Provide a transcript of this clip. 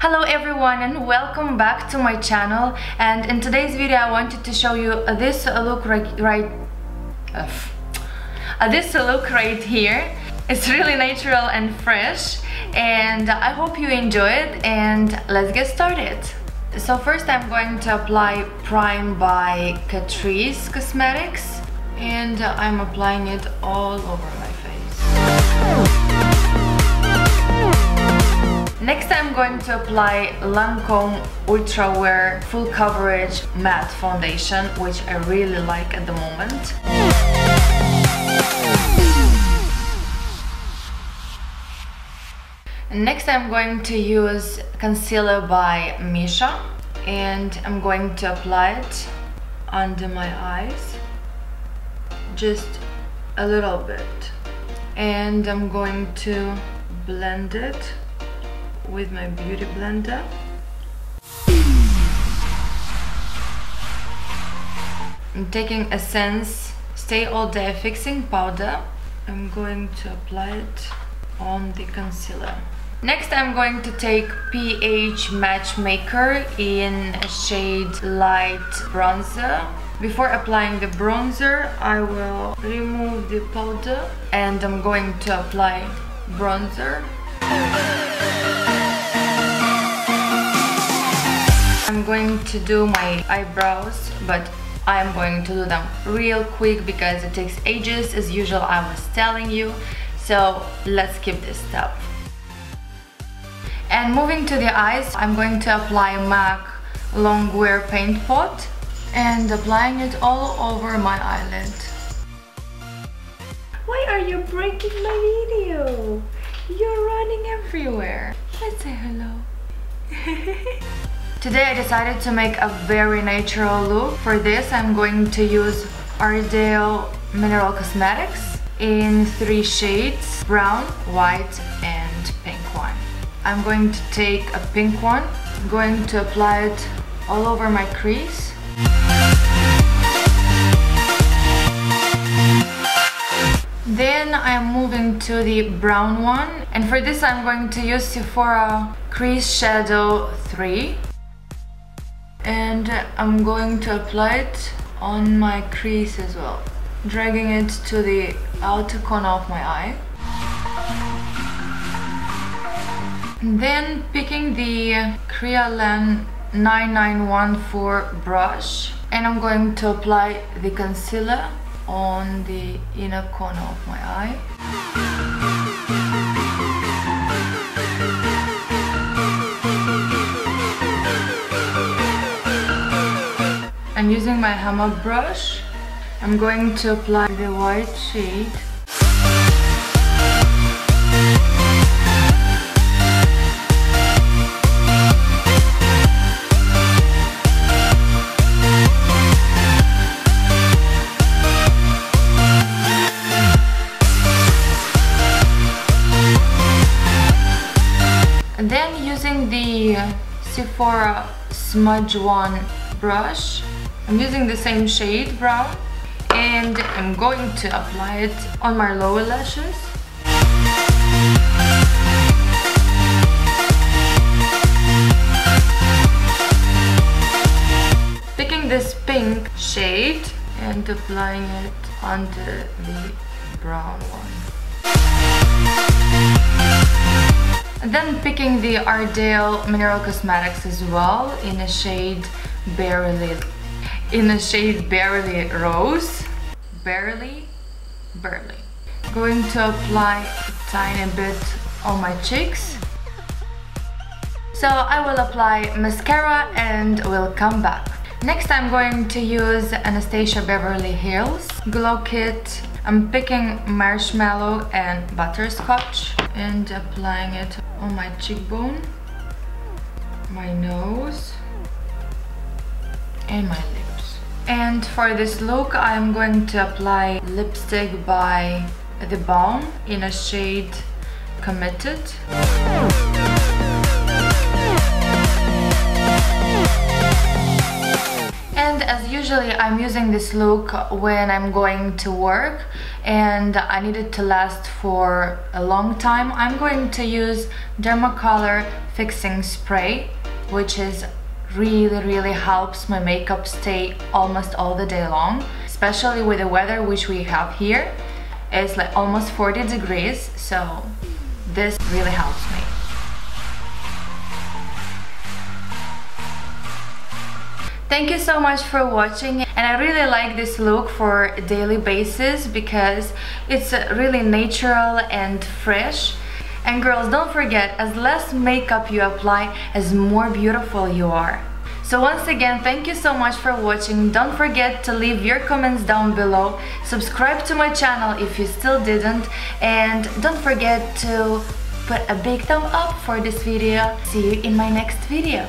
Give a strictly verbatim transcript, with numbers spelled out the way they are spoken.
Hello everyone and welcome back to my channel, and in today's video I wanted to show you this look right, right uh, this look right here. It's really natural and fresh, and I hope you enjoy it, and let's get started. So first I'm going to apply prime by Catrice Cosmetics, and I'm applying it all over my face. Next I'm going to apply Lancome Ultra Wear Full Coverage Matte Foundation, which I really like at the moment. Next I'm going to use concealer by Misha, and I'm going to apply it under my eyes, just a little bit, and I'm going to blend it with my Beauty Blender. I'm taking Essence Stay All Day Fixing Powder. I'm going to apply it on the concealer. Next I'm going to take pH Matchmaker in shade Light Bronzer. Before applying the bronzer, I will remove the powder, and I'm going to apply bronzer. I'm going to do my eyebrows, but I'm going to do them real quick because it takes ages, as usual I was telling you. So let's skip this step. And moving to the eyes, I'm going to apply Mac Longwear Paint Pot, and applying it all over my eyelid. Why are you breaking my video? You're running everywhere. Let's say hello. Today I decided to make a very natural look. For this I'm going to use Ardell Mineral Cosmetics in three shades: brown, white and pink one. I'm going to take a pink one. I'm going to apply it all over my crease. Then I'm moving to the brown one, and for this I'm going to use Sephora Crease Shadow three, and I'm going to apply it on my crease as well, dragging it to the outer corner of my eye. Then picking the Crealan nine nine one four brush, and I'm going to apply the concealer on the inner corner of my eye. And using my hammer brush, I'm going to apply the white shade. Then using the Sephora Smudge one brush, I'm using the same shade, brown, and I'm going to apply it on my lower lashes. Picking this pink shade and applying it under the brown one. And then picking the Ardell Mineral Cosmetics as well in a shade barely, in a shade barely rose, barely, barely. Going to apply a tiny bit on my cheeks. So I will apply mascara and will come back. Next I'm going to use Anastasia Beverly Hills Glow Kit. I'm picking marshmallow and butterscotch and applying it on my cheekbone, my nose and my lips. And for this look I'm going to apply lipstick by The Balm in a shade Committed. And as usually I'm using this look when I'm going to work, and I need it to last for a long time. I'm going to use Dermacolor Fixing Spray, which is really really helps my makeup stay almost all the day long, especially with the weather which we have here. It's like almost forty degrees, so this really helps me. Thank you so much for watching, and I really like this look for a daily basis because it's really natural and fresh. And girls, don't forget, as less makeup you apply, as more beautiful you are. So once again, thank you so much for watching. Don't forget to leave your comments down below. Subscribe to my channel if you still didn't. And don't forget to put a big thumb up for this video. See you in my next video.